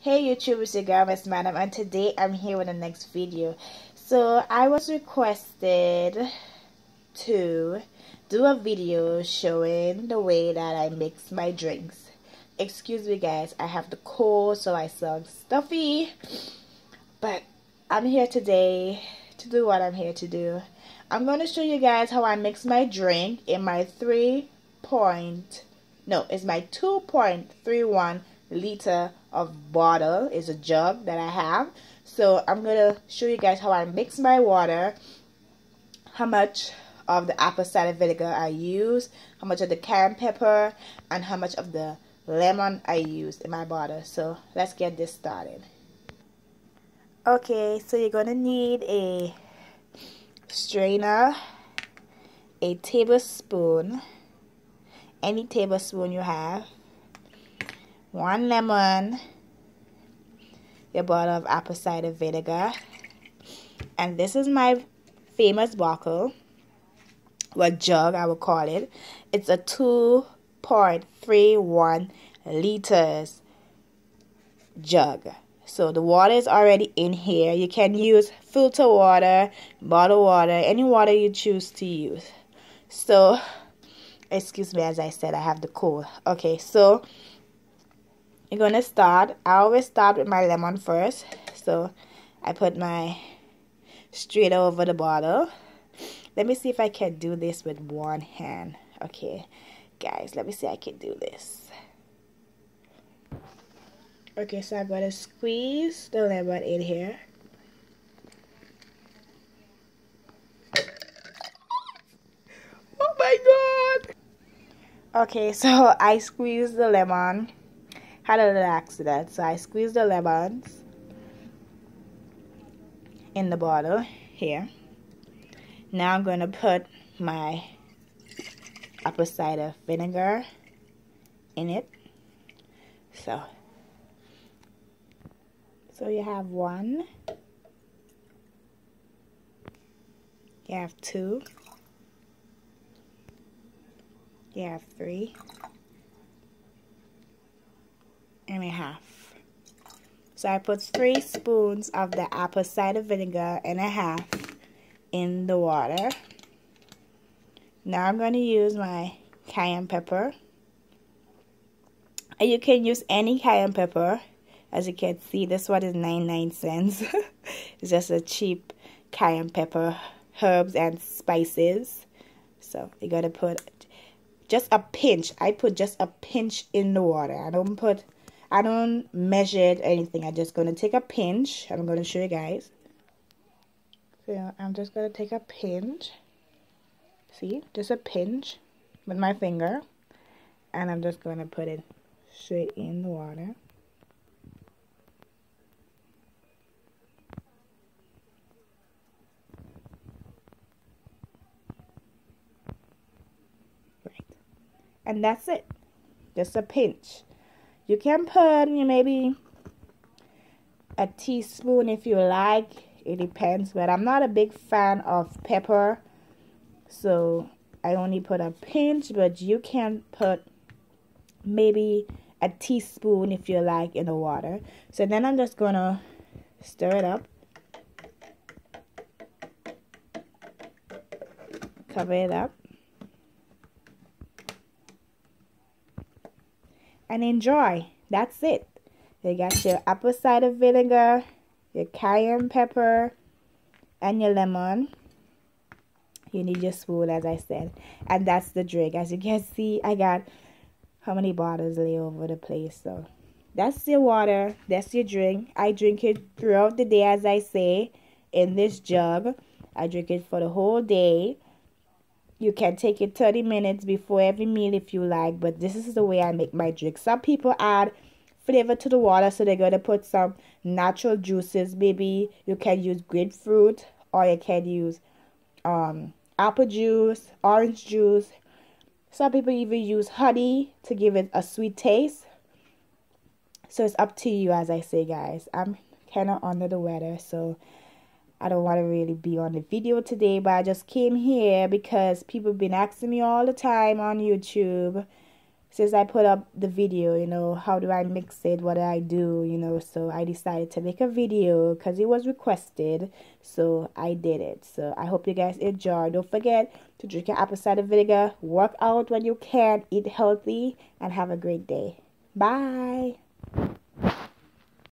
Hey YouTube, it's your girl MissMadam, and today I'm here with the next video. So I was requested to do a video showing the way that I mix my drinks. Excuse me guys, I have the cold so I sound stuffy, but I'm here today to do what I'm here to do. I'm going to show you guys how I mix my drink in my 2.31 liter of bottle. Is a jug that I have. So I'm gonna show you guys how I mix my water, how much of the apple cider vinegar I use, how much of the cayenne pepper, and how much of the lemon I used in my bottle. So let's get this started. Okay, so you're gonna need a strainer, a tablespoon, any tablespoon you have, 1 lemon, your bottle of apple cider vinegar, and this is my famous bottle, or jug I would call it. It's a 2.31 liters jug. So the water is already in here. You can use filter water, bottled water, any water you choose to use. So, excuse me, as I said, I have the cold. Okay, so you're going to start. I always start with my lemon first. So I put my strainer over the bottle. Let me see if I can do this with one hand. Okay, guys, let me see if I can do this. Okay, so I'm going to squeeze the lemon in here. Oh my God! Okay, so I squeezed the lemon. Had a little accident, so I squeezed the lemons in the bottle here. Now I'm going to put my apple cider vinegar in it. So you have 1, you have 2, you have 3. And a half. So I put 3 spoons of the apple cider vinegar and a half in the water. Now I'm going to use my cayenne pepper, and you can use any cayenne pepper. As you can see, this one is 99 cents. It's just a cheap cayenne pepper, herbs and spices. So you're going to put just a pinch. I put just a pinch in the water. I don't measure it or anything. I'm just going to take a pinch. I'm going to show you guys. So I'm just going to take a pinch. See? Just a pinch with my finger. And I'm just going to put it straight in the water. Right. And that's it. Just a pinch. You can put maybe a teaspoon if you like. It depends. But I'm not a big fan of pepper, so I only put a pinch. But you can put maybe a teaspoon if you like in the water. So then I'm just going to stir it up. Cover it up. And enjoy. That's it. You got your apple cider vinegar, your cayenne pepper, and your lemon. You need your spoon, as I said. And that's the drink. As you can see, I got how many bottles lay over the place. So that's your water. That's your drink. I drink it throughout the day, as I say, in this jug. I drink it for the whole day. You can take it 30 minutes before every meal if you like, but this is the way I make my drink. Some people add flavor to the water, so they're going to put some natural juices. Maybe you can use grapefruit, or you can use apple juice, orange juice. Some people even use honey to give it a sweet taste. So it's up to you, as I say, guys. I'm kind of under the weather, so I don't want to really be on the video today, but I just came here because people have been asking me all the time on YouTube since I put up the video, you know, how do I mix it, what do I do, you know, so I decided to make a video because it was requested, so I did it. So I hope you guys enjoy. Don't forget to drink your apple cider vinegar, work out when you can, eat healthy, and have a great day. Bye!